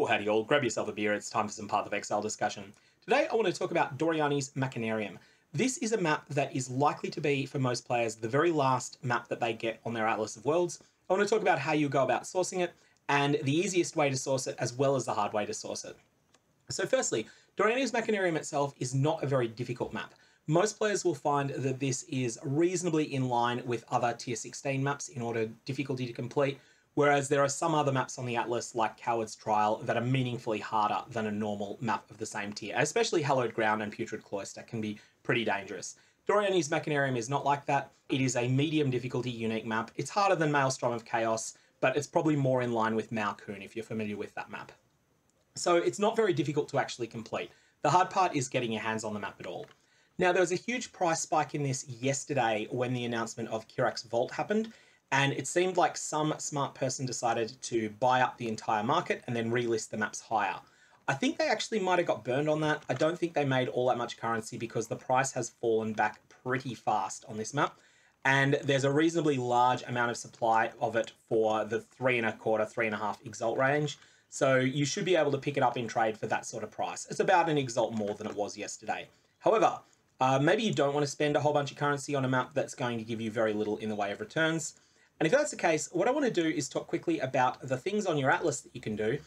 Yo, howdy all, grab yourself a beer, it's time for some Path of Exile discussion. Today I want to talk about Doryani's Machinarium. This is a map that is likely to be, for most players, the very last map that they get on their Atlas of Worlds. I want to talk about how you go about sourcing it, and the easiest way to source it, as well as the hard way to source it. So firstly, Doryani's Machinarium itself is not a very difficult map. Most players will find that this is reasonably in line with other Tier 16 maps in order of difficulty to complete, whereas there are some other maps on the Atlas, like Coward's Trial, that are meaningfully harder than a normal map of the same tier. Especially Hallowed Ground and Putrid Cloister can be pretty dangerous. Doryani's Machinarium is not like that. It is a medium difficulty unique map. It's harder than Maelstrom of Chaos, but it's probably more in line with Mao Kun if you're familiar with that map. So it's not very difficult to actually complete. The hard part is getting your hands on the map at all. Now, there was a huge price spike in this yesterday when the announcement of Kirac's Vault happened, and it seemed like some smart person decided to buy up the entire market and then relist the maps higher. I think they actually might have got burned on that. I don't think they made all that much currency because the price has fallen back pretty fast on this map, and there's a reasonably large amount of supply of it for the 3.25, 3.5 Exalt range, so you should be able to pick it up in trade for that sort of price. It's about an Exalt more than it was yesterday. However, maybe you don't want to spend a whole bunch of currency on a map that's going to give you very little in the way of returns. And if that's the case, what I want to do is talk quickly about the things on your Atlas that you can do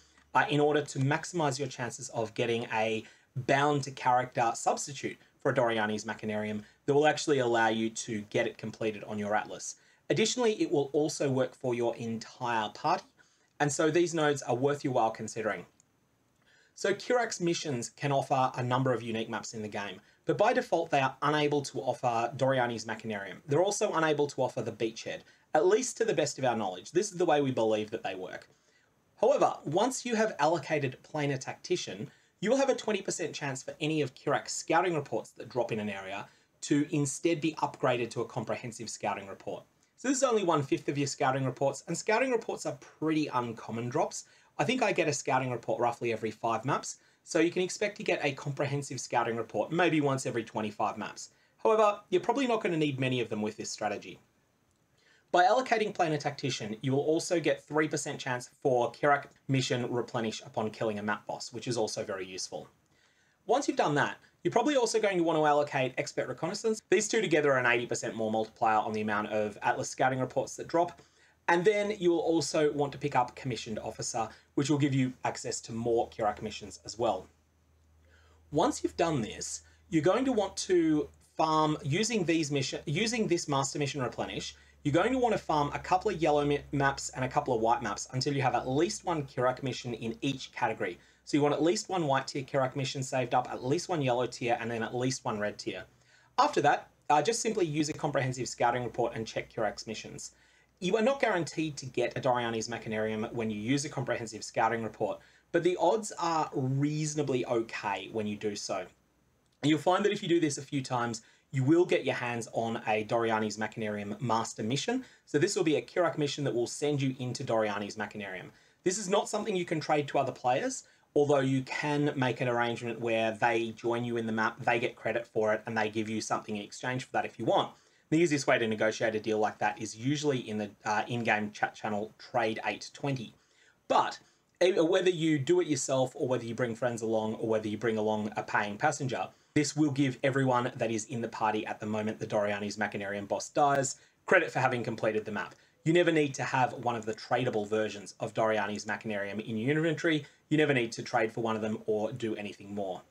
in order to maximize your chances of getting a bound to character substitute for Doryani's Machinarium that will actually allow you to get it completed on your Atlas. Additionally, it will also work for your entire party, and so these nodes are worth your while considering. So Kirac's missions can offer a number of unique maps in the game, but by default they are unable to offer Doryani's Machinarium. They're also unable to offer the Beachhead, at least to the best of our knowledge. This is the way we believe that they work. However, once you have allocated Planar Tactician, you will have a 20% chance for any of Kirac's scouting reports that drop in an area to instead be upgraded to a comprehensive scouting report. So this is only 1/5 of your scouting reports, and scouting reports are pretty uncommon drops. I think I get a scouting report roughly every 5 maps, so you can expect to get a comprehensive scouting report maybe once every 25 maps. However, you're probably not going to need many of them with this strategy. By allocating Planar Tactician, you will also get 3% chance for Kirac Mission Replenish upon killing a map boss, which is also very useful. Once you've done that, you're probably also going to want to allocate Expert Reconnaissance. These two together are an 80% more multiplier on the amount of Atlas scouting reports that drop. And then you will also want to pick up Commissioned Officer, which will give you access to more Kirac missions as well. Once you've done this, you're going to want to farm using this Master Mission Replenish. You're going to want to farm a couple of yellow maps and a couple of white maps until you have at least one Kirac mission in each category. So you want at least one white tier Kirac mission saved up, at least one yellow tier, and then at least one red tier. After that, just simply use a comprehensive scouting report and check Kirac's missions. You are not guaranteed to get a Doryani's Machinarium when you use a comprehensive scouting report, but the odds are reasonably okay when you do so. And you'll find that if you do this a few times, you will get your hands on a Doryani's Machinarium Master Mission. So this will be a Kirac mission that will send you into Doryani's Machinarium. This is not something you can trade to other players, although you can make an arrangement where they join you in the map, they get credit for it, and they give you something in exchange for that if you want. The easiest way to negotiate a deal like that is usually in the in-game chat channel Trade 820. But whether you do it yourself, or whether you bring friends along, or whether you bring along a paying passenger, this will give everyone that is in the party at the moment the Doryani's Machinarium boss dies credit for having completed the map. You never need to have one of the tradable versions of Doryani's Machinarium in your inventory. You never need to trade for one of them or do anything more.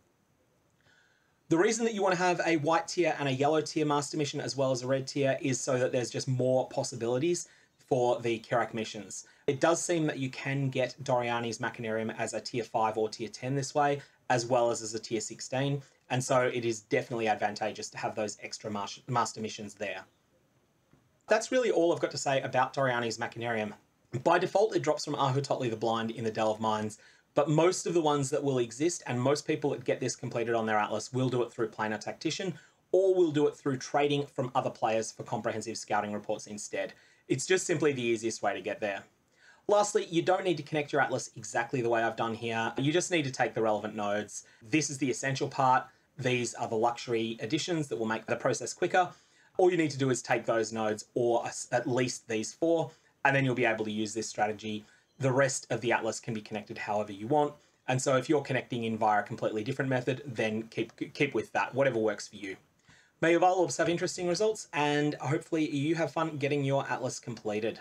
The reason that you want to have a white tier and a yellow tier master mission as well as a red tier is so that there's just more possibilities for the Kirac missions. It does seem that you can get Doryani's Machinarium as a tier 5 or tier 10 this way, as well as a tier 16. And so it is definitely advantageous to have those extra master missions there. That's really all I've got to say about Doryani's Machinarium. By default, it drops from Ahutotli the Blind in the Delve of Mines, but most of the ones that will exist, and most people that get this completed on their Atlas, will do it through Planar Tactician, or will do it through trading from other players for comprehensive scouting reports instead. It's just simply the easiest way to get there. Lastly, you don't need to connect your Atlas exactly the way I've done here. You just need to take the relevant nodes. This is the essential part. These are the luxury additions that will make the process quicker. All you need to do is take those nodes, or at least these 4, and then you'll be able to use this strategy. the rest of the Atlas can be connected however you want. And so if you're connecting in via a completely different method, then keep with that, whatever works for you. May your Vault Orbs have interesting results, and hopefully you have fun getting your Atlas completed.